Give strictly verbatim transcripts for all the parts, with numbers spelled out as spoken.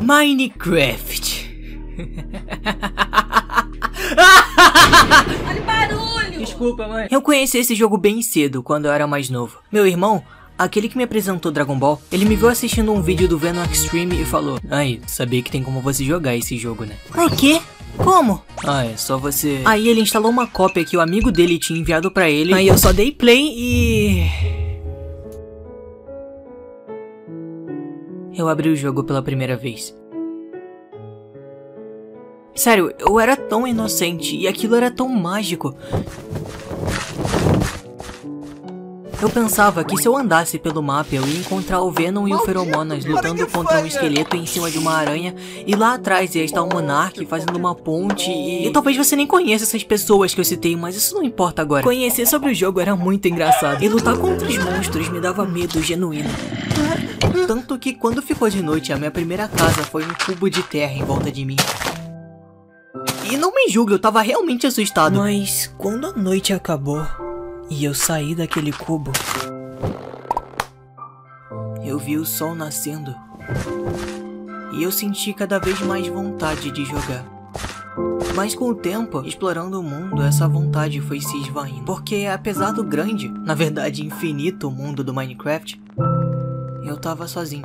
Minecraft. Olha o barulho! Desculpa, mãe. Eu conheci esse jogo bem cedo, quando eu era mais novo. Meu irmão, aquele que me apresentou Dragon Ball, ele me viu assistindo um vídeo do Venom Extreme e falou: "Ai, sabia que tem como você jogar esse jogo, né?" Ai, quê? Como? Ah, é só você... Aí ele instalou uma cópia que o amigo dele tinha enviado pra ele. Aí eu só dei play e... eu abri o jogo pela primeira vez. Sério, eu era tão inocente e aquilo era tão mágico. Eu pensava que se eu andasse pelo mapa eu ia encontrar o Venom e o Feromonas lutando contra um esqueleto em cima de uma aranha, e lá atrás ia estar o Monark fazendo uma ponte e... e talvez você nem conheça essas pessoas que eu citei, mas isso não importa agora. Conhecer sobre o jogo era muito engraçado e lutar contra os monstros me dava medo genuíno. Tanto que quando ficou de noite a minha primeira casa foi um cubo de terra em volta de mim. E não me julgue, eu tava realmente assustado. Mas quando a noite acabou e eu saí daquele cubo, eu vi o sol nascendo e eu senti cada vez mais vontade de jogar. Mas com o tempo, explorando o mundo, essa vontade foi se esvaindo. Porque apesar do grande, na verdade infinito mundo do Minecraft, eu tava sozinho.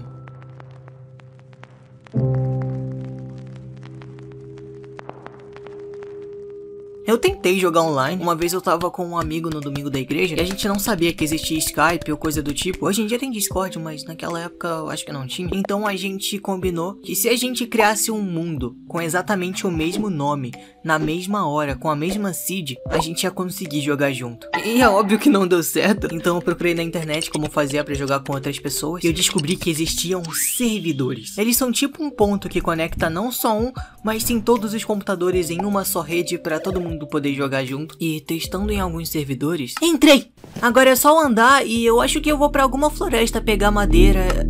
Eu tentei jogar online. Uma vez eu tava com um amigo no domingo da igreja e a gente não sabia que existia Skype ou coisa do tipo. Hoje em dia tem Discord, mas naquela época eu acho que não tinha. Então a gente combinou que se a gente criasse um mundo com exatamente o mesmo nome, na mesma hora, com a mesma seed, a gente ia conseguir jogar junto. E é óbvio que não deu certo. Então eu procurei na internet como fazer pra jogar com outras pessoas e eu descobri que existiam servidores. Eles são tipo um ponto que conecta não só um, mas sim todos os computadores em uma só rede pra todo mundo poder jogar junto. E testando em alguns servidores, entrei! Agora é só andar e eu acho que eu vou pra alguma floresta pegar madeira.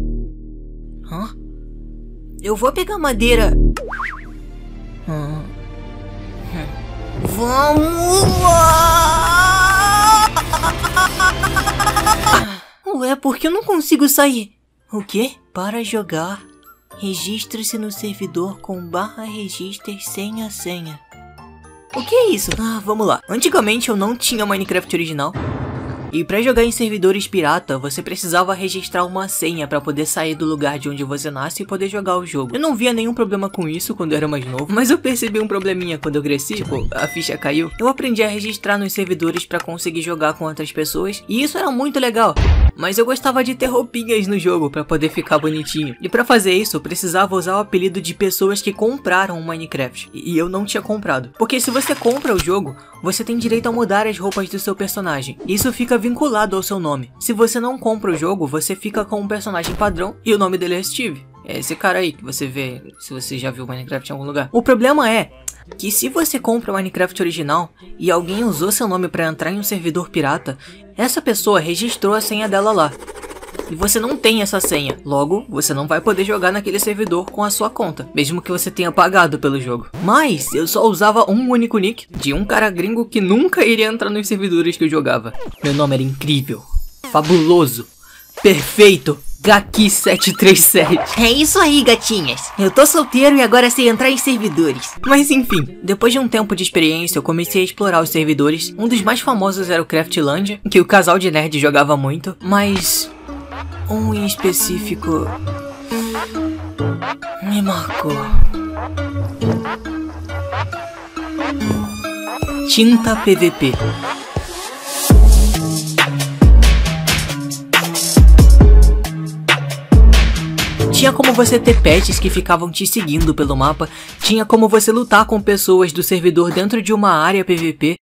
Hã? Eu vou pegar madeira. Hã? Hum. Vamos lá! Ué, por que eu não consigo sair? O quê? Para jogar, registre-se no servidor com barra register senha senha. O que é isso? Ah, vamos lá. Antigamente eu não tinha Minecraft original. E pra jogar em servidores pirata, você precisava registrar uma senha pra poder sair do lugar de onde você nasce e poder jogar o jogo. Eu não via nenhum problema com isso quando eu era mais novo, mas eu percebi um probleminha quando eu cresci, tipo, a ficha caiu. Eu aprendi a registrar nos servidores pra conseguir jogar com outras pessoas, e isso era muito legal. Mas eu gostava de ter roupinhas no jogo pra poder ficar bonitinho. E pra fazer isso, eu precisava usar o apelido de pessoas que compraram o Minecraft. E eu não tinha comprado. Porque se você compra o jogo, você tem direito a mudar as roupas do seu personagem. Isso fica vinculado ao seu nome. Se você não compra o jogo, você fica com um personagem padrão e o nome dele é Steve. É esse cara aí que você vê, se você já viu Minecraft em algum lugar. O problema é que se você compra o Minecraft original e alguém usou seu nome pra entrar em um servidor pirata, essa pessoa registrou a senha dela lá. E você não tem essa senha. Logo, você não vai poder jogar naquele servidor com a sua conta, mesmo que você tenha pagado pelo jogo. Mas eu só usava um único nick de um cara gringo que nunca iria entrar nos servidores que eu jogava. Meu nome era incrível, fabuloso, perfeito, Gaki sete três sete. É isso aí, gatinhas. Eu tô solteiro e agora sei entrar em servidores. Mas enfim, depois de um tempo de experiência, eu comecei a explorar os servidores. Um dos mais famosos era o Craftland, que o casal de nerd jogava muito. Mas... um em específico me marcou. Tinta P V P. Tinha como você ter pets que ficavam te seguindo pelo mapa. Tinha como você lutar com pessoas do servidor dentro de uma área P V P.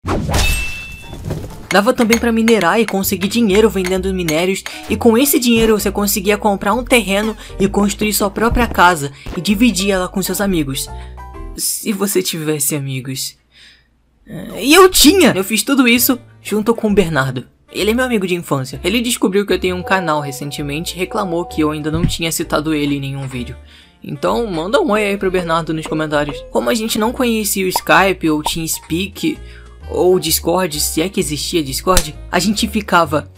Dava também pra minerar e conseguir dinheiro vendendo minérios, e com esse dinheiro você conseguia comprar um terreno e construir sua própria casa e dividir ela com seus amigos. Se você tivesse amigos. E eu tinha! Eu fiz tudo isso junto com o Bernardo. Ele é meu amigo de infância. Ele descobriu que eu tenho um canal recentemente e reclamou que eu ainda não tinha citado ele em nenhum vídeo. Então manda um oi aí pro Bernardo nos comentários. Como a gente não conhecia o Skype ou o TeamSpeak... ou Discord, se é que existia Discord, a gente ficava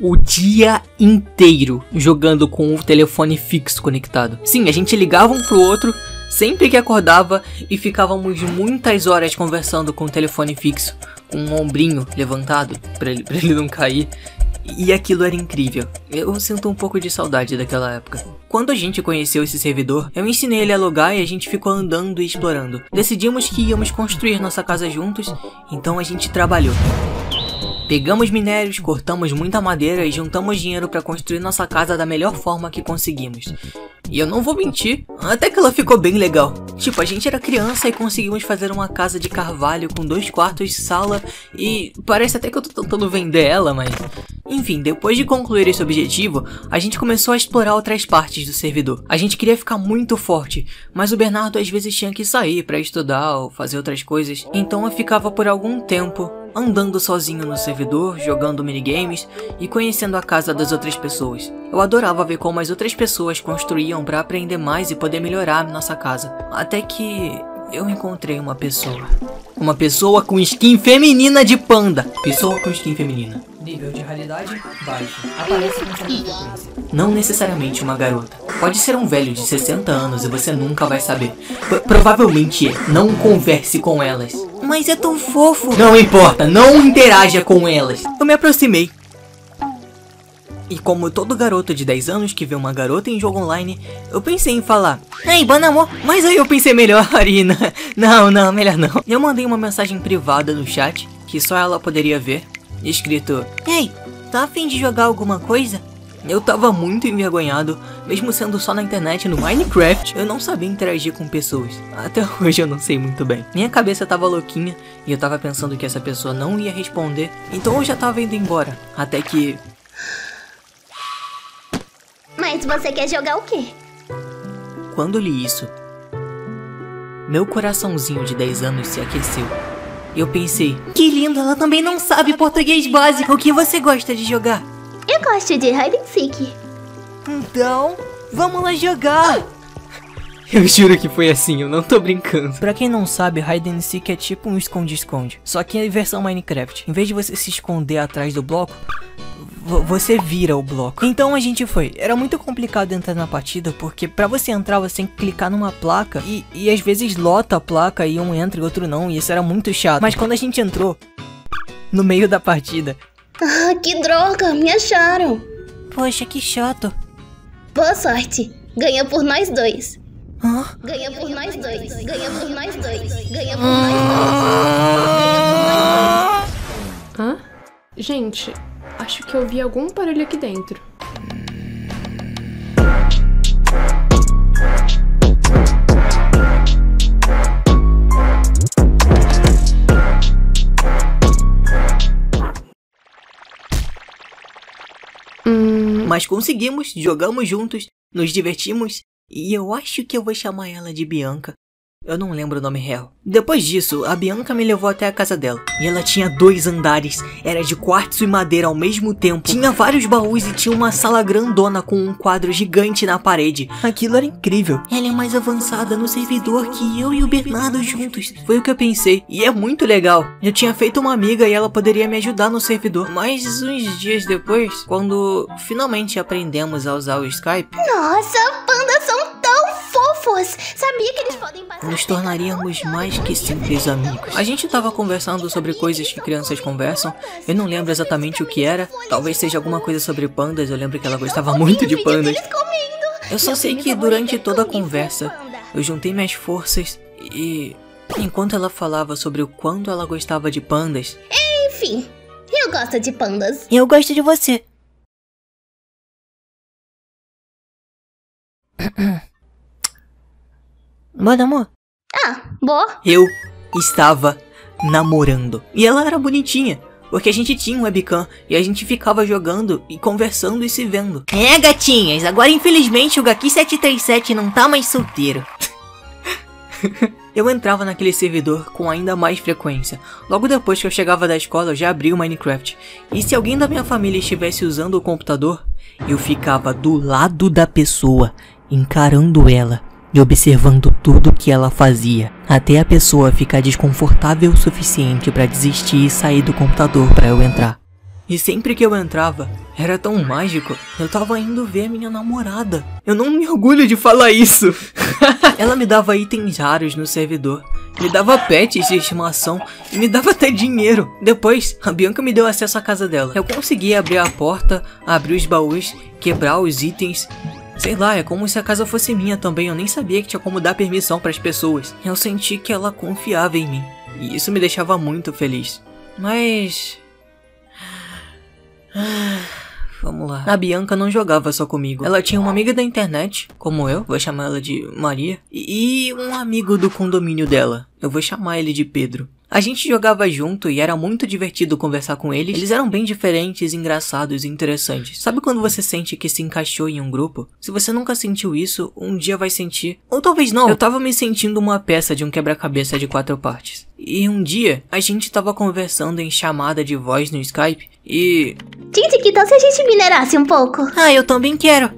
o dia inteiro jogando com o telefone fixo conectado. Sim, a gente ligava um pro outro sempre que acordava e ficávamos muitas horas conversando com o telefone fixo, com um ombrinho levantado pra ele, pra ele não cair. E aquilo era incrível. Eu sinto um pouco de saudade daquela época. Quando a gente conheceu esse servidor, eu ensinei ele a logar e a gente ficou andando e explorando. Decidimos que íamos construir nossa casa juntos, então a gente trabalhou. Pegamos minérios, cortamos muita madeira e juntamos dinheiro para construir nossa casa da melhor forma que conseguimos. E eu não vou mentir, até que ela ficou bem legal. Tipo, a gente era criança e conseguimos fazer uma casa de carvalho com dois quartos, sala e... parece até que eu tô tentando vender ela, mas... Enfim, depois de concluir esse objetivo, a gente começou a explorar outras partes do servidor. A gente queria ficar muito forte, mas o Bernardo às vezes tinha que sair para estudar ou fazer outras coisas. Então eu ficava por algum tempo andando sozinho no servidor, jogando minigames e conhecendo a casa das outras pessoas. Eu adorava ver como as outras pessoas construíam para aprender mais e poder melhorar nossa casa. Até que... eu encontrei uma pessoa. Uma pessoa com skin feminina de panda. Pessoa com skin feminina. Nível de raridade baixo. Aparece com frequência. Não necessariamente uma garota. Pode ser um velho de sessenta anos e você nunca vai saber. P- provavelmente é. Não converse com elas. Mas é tão fofo. Não importa, não interaja com elas. Eu me aproximei. E como todo garoto de dez anos que vê uma garota em jogo online, eu pensei em falar: "Ei, bom amor", mas aí eu pensei melhor e não, não, não, melhor não. Eu mandei uma mensagem privada no chat, que só ela poderia ver, escrito: "Ei, tá afim de jogar alguma coisa?" Eu tava muito envergonhado, mesmo sendo só na internet, no Minecraft. Eu não sabia interagir com pessoas. Até hoje eu não sei muito bem. Minha cabeça tava louquinha e eu tava pensando que essa pessoa não ia responder. Então eu já tava indo embora, até que... Mas você quer jogar o quê? Quando li isso, meu coraçãozinho de dez anos se aqueceu. Eu pensei: que lindo, ela também não sabe português básico. O que você gosta de jogar? Eu gosto de hide and seek. Então, vamos lá jogar. Eu juro que foi assim, eu não tô brincando. Pra quem não sabe, hide and seek é tipo um esconde-esconde. Só que é a versão Minecraft. Em vez de você se esconder atrás do bloco, você vira o bloco. Então a gente foi. Era muito complicado entrar na partida, porque pra você entrar você tem que clicar numa placa e, e às vezes lota a placa e um entra e outro não, e isso era muito chato. Mas quando a gente entrou no meio da partida... Ah, que droga, me acharam. Poxa, que chato. Boa sorte, ganha por nós dois. Hã? Ganha por nós dois, ganha por nós dois, ganha por nós dois. Hã? Gente... acho que eu vi algum barulho aqui dentro. Hum... Mas conseguimos, jogamos juntos, nos divertimos e eu acho que eu vou chamar ela de Bianca. Eu não lembro o nome real. Depois disso, a Bianca me levou até a casa dela. E ela tinha dois andares, era de quartzo e madeira ao mesmo tempo. Tinha vários baús e tinha uma sala grandona com um quadro gigante na parede. Aquilo era incrível. Ela é mais avançada no servidor que eu e o Bernardo juntos. Foi o que eu pensei. E é muito legal. Eu tinha feito uma amiga e ela poderia me ajudar no servidor. Mas uns dias depois, quando finalmente aprendemos a usar o Skype... Nossa, pandas são tão fofos! Sabia que eles podem passar... nos tornaríamos mais que simples amigos. A gente tava conversando sobre coisas que crianças conversam. Eu não lembro exatamente o que era. Talvez seja alguma coisa sobre pandas. Eu lembro que ela gostava muito de pandas. Eu só sei que durante toda a conversa, eu juntei minhas forças e... enquanto ela falava sobre o quanto ela gostava de pandas... Enfim, eu gosto de pandas. Eu gosto de você. Bora, amor? Ah, boa. Eu estava namorando. E ela era bonitinha, porque a gente tinha um webcam e a gente ficava jogando e conversando e se vendo. É, gatinhas, agora infelizmente o Gaki sete três sete não tá mais solteiro. Eu entrava naquele servidor com ainda mais frequência. Logo depois que eu chegava da escola, eu já abri o Minecraft. E se alguém da minha família estivesse usando o computador, eu ficava do lado da pessoa, encarando ela e observando tudo que ela fazia, até a pessoa ficar desconfortável o suficiente para desistir e sair do computador para eu entrar. E sempre que eu entrava, era tão mágico, eu tava indo ver a minha namorada. Eu não me orgulho de falar isso. Ela me dava itens raros no servidor, me dava pets de estimação e me dava até dinheiro. Depois, a Bianca me deu acesso à casa dela. Eu conseguia abrir a porta, abrir os baús, quebrar os itens. Sei lá, é como se a casa fosse minha também, eu nem sabia que tinha como dar permissão para as pessoas. Eu senti que ela confiava em mim, e isso me deixava muito feliz. Mas... vamos lá. A Bianca não jogava só comigo. Ela tinha uma amiga da internet, como eu, vou chamar ela de Maria, e um amigo do condomínio dela, eu vou chamar ele de Pedro. A gente jogava junto e era muito divertido conversar com eles. Eles eram bem diferentes, engraçados e interessantes. Sabe quando você sente que se encaixou em um grupo? Se você nunca sentiu isso, um dia vai sentir. Ou talvez não. Eu tava me sentindo uma peça de um quebra-cabeça de quatro partes. E um dia, a gente tava conversando em chamada de voz no Skype e... gente, que tal se a gente minerasse um pouco? Ah, eu também quero.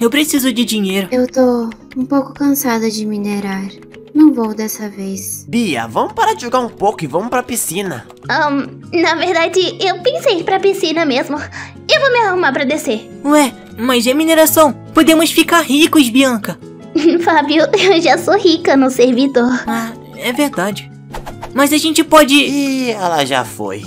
Eu preciso de dinheiro. Eu tô um pouco cansada de minerar. Não vou dessa vez. Bia, vamos parar de jogar um pouco e vamos pra piscina. Um, na verdade, eu pensei em pra piscina mesmo. Eu vou me arrumar pra descer. Ué, mas é mineração. Podemos ficar ricos, Bianca. Fábio, eu já sou rica no servidor. Ah, é verdade. Mas a gente pode... ih, ela já foi.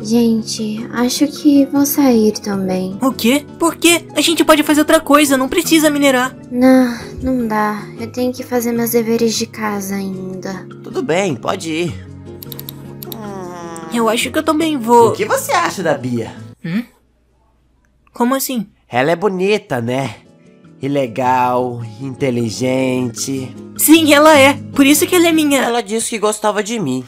Gente, acho que vou sair também. O quê? Por quê? A gente pode fazer outra coisa, não precisa minerar. Não, não dá. Eu tenho que fazer meus deveres de casa ainda. Tudo bem, pode ir. Eu acho que eu também vou... O que você acha da Bia? Hum? Como assim? Ela é bonita, né? E legal, inteligente... Sim, ela é. Por isso que ela é minha... Ela disse que gostava de mim.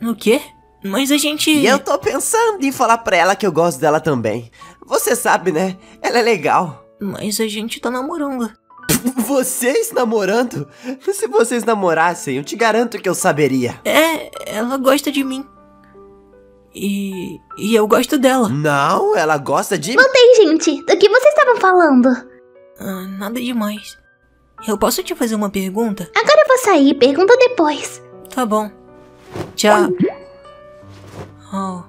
O quê? Mas a gente... e eu tô pensando em falar pra ela que eu gosto dela também. Você sabe, né? Ela é legal. Mas a gente tá namorando. Vocês namorando? Se vocês namorassem, eu te garanto que eu saberia. É, ela gosta de mim. E... e eu gosto dela. Não, ela gosta de... voltei, gente. Do que vocês estavam falando? Ah, nada demais. Eu posso te fazer uma pergunta? Agora eu vou sair. Pergunta depois. Tá bom. Tchau. Oi. Oh,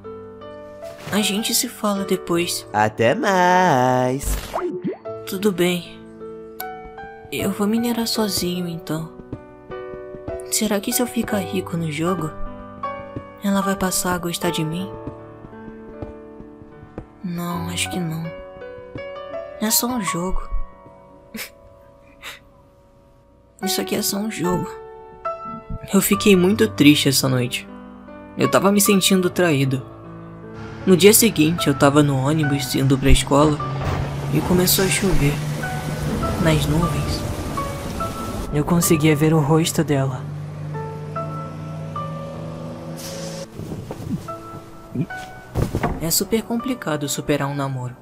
a gente se fala depois. Até mais. Tudo bem. Eu vou minerar sozinho, então. Será que se eu ficar rico no jogo, ela vai passar a gostar de mim? Não, acho que não. É só um jogo. Isso aqui é só um jogo. Eu fiquei muito triste essa noite. Eu tava me sentindo traído. No dia seguinte, eu tava no ônibus indo pra escola e começou a chover. Nas nuvens, eu conseguia ver o rosto dela. É super complicado superar um namoro.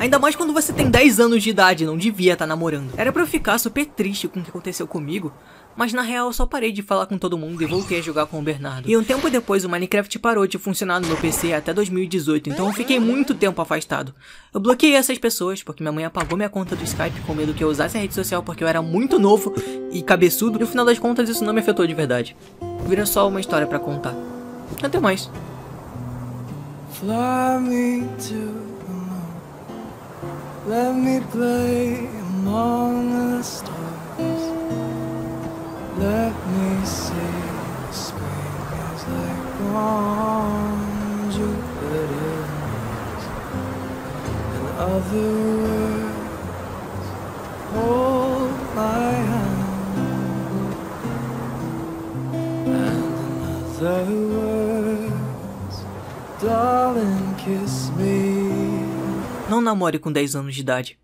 Ainda mais quando você tem dez anos de idade, não devia estar namorando. Era pra eu ficar super triste com o que aconteceu comigo, mas na real eu só parei de falar com todo mundo e voltei a jogar com o Bernardo. E um tempo depois o Minecraft parou de funcionar no meu P C até dois mil e dezoito, então eu fiquei muito tempo afastado. Eu bloqueei essas pessoas porque minha mãe apagou minha conta do Skype com medo que eu usasse a rede social porque eu era muito novo e cabeçudo. E no final das contas isso não me afetou de verdade. Vira só uma história pra contar. Até mais. Fly me to... let me play among the stars. Let me see the spring is like conjugated words and other words. Hold my hand and another words. Darling, kiss me. Não namore com dez anos de idade.